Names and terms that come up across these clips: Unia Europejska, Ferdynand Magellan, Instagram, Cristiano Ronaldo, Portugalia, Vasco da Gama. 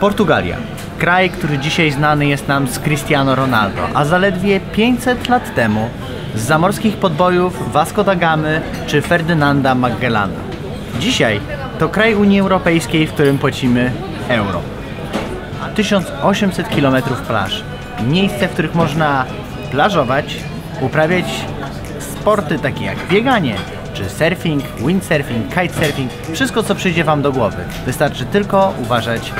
Portugalia. Kraj, który dzisiaj znany jest nam z Cristiano Ronaldo, a zaledwie 500 lat temu z zamorskich podbojów Vasco da Gamy czy Ferdynanda Magellana. Dzisiaj to kraj Unii Europejskiej, w którym płacimy euro. 1800 km plaż. Miejsce, w których można plażować, uprawiać sporty takie jak bieganie, czy surfing, windsurfing, kitesurfing, wszystko co przyjdzie Wam do głowy. Wystarczy tylko uważać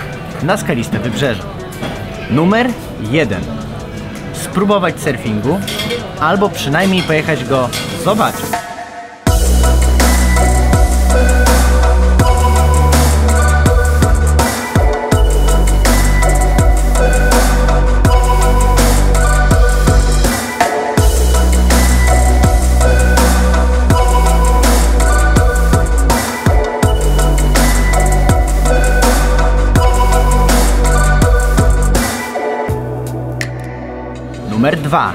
na skaliste wybrzeże. Numer 1. Spróbować surfingu, albo przynajmniej pojechać go zobaczyć. Numer 2.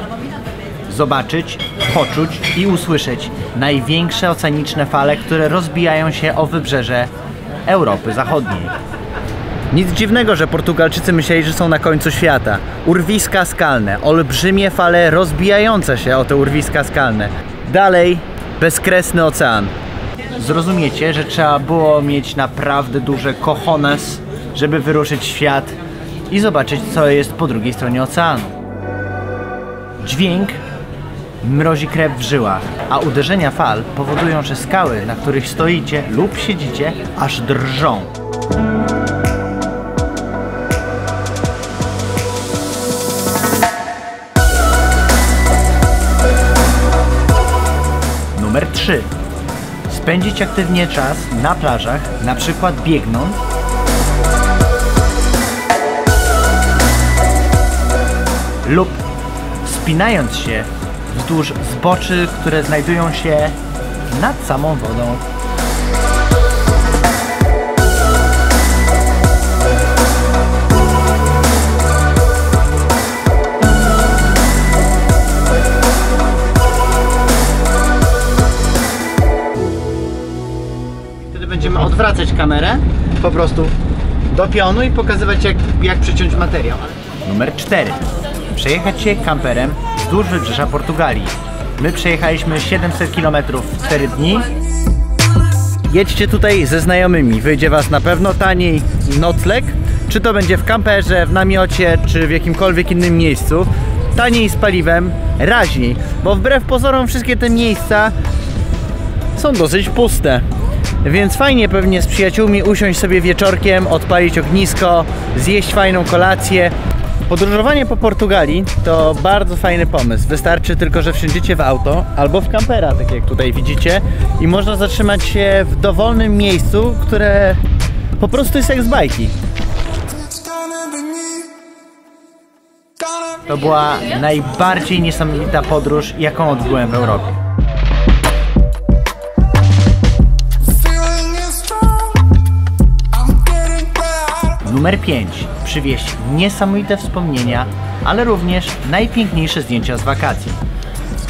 Zobaczyć, poczuć i usłyszeć największe oceaniczne fale, które rozbijają się o wybrzeże Europy Zachodniej. Nic dziwnego, że Portugalczycy myśleli, że są na końcu świata. Urwiska skalne, olbrzymie fale rozbijające się o te urwiska skalne. Dalej, bezkresny ocean. Zrozumiecie, że trzeba było mieć naprawdę duże cojones, żeby wyruszyć w świat i zobaczyć, co jest po drugiej stronie oceanu. Dźwięk mrozi krew w żyłach, a uderzenia fal powodują, że skały, na których stoicie lub siedzicie, aż drżą. Numer 3. Spędzić aktywnie czas na plażach, na przykład biegnąc. Lub wspinając się wzdłuż zboczy, które znajdują się nad samą wodą. Wtedy będziemy odwracać kamerę po prostu do pionu i pokazywać, jak przeciąć materiał. Numer 4. Przejechać się kamperem wzdłuż wybrzeża Portugalii. My przejechaliśmy 700 km w 4 dni. Jedźcie tutaj ze znajomymi, wyjdzie Was na pewno taniej nocleg, czy to będzie w kamperze, w namiocie, czy w jakimkolwiek innym miejscu. Taniej z paliwem, raźniej, bo wbrew pozorom wszystkie te miejsca są dosyć puste. Więc fajnie pewnie z przyjaciółmi usiąść sobie wieczorkiem, odpalić ognisko, zjeść fajną kolację. Podróżowanie po Portugalii to bardzo fajny pomysł. Wystarczy tylko, że wsiądziecie w auto albo w kampera, tak jak tutaj widzicie, i można zatrzymać się w dowolnym miejscu, które po prostu jest jak z bajki. To była najbardziej niesamowita podróż, jaką odbyłem w Europie. Numer 5. Przywieźć niesamowite wspomnienia, ale również najpiękniejsze zdjęcia z wakacji.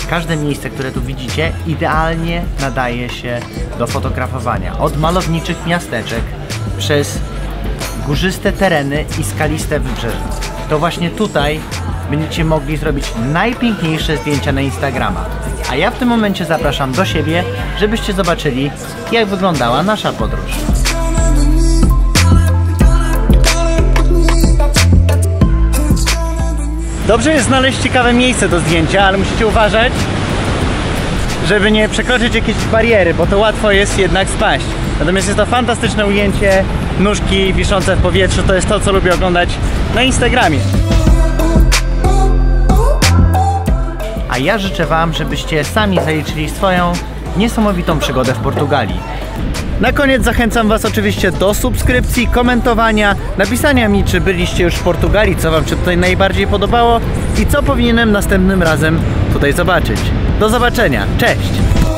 Każde miejsce, które tu widzicie, idealnie nadaje się do fotografowania. Od malowniczych miasteczek, przez górzyste tereny i skaliste wybrzeże. To właśnie tutaj będziecie mogli zrobić najpiękniejsze zdjęcia na Instagrama. A ja w tym momencie zapraszam do siebie, żebyście zobaczyli, jak wyglądała nasza podróż. Dobrze jest znaleźć ciekawe miejsce do zdjęcia, ale musicie uważać, żeby nie przekroczyć jakiejś bariery, bo to łatwo jest jednak spaść. Natomiast jest to fantastyczne ujęcie, nóżki wiszące w powietrzu, to jest to, co lubię oglądać na Instagramie. A ja życzę Wam, żebyście sami zaliczyli swoją niesamowitą przygodę w Portugalii. Na koniec zachęcam Was oczywiście do subskrypcji, komentowania, napisania mi, czy byliście już w Portugalii, co Wam się tutaj najbardziej podobało i co powinienem następnym razem tutaj zobaczyć. Do zobaczenia, cześć!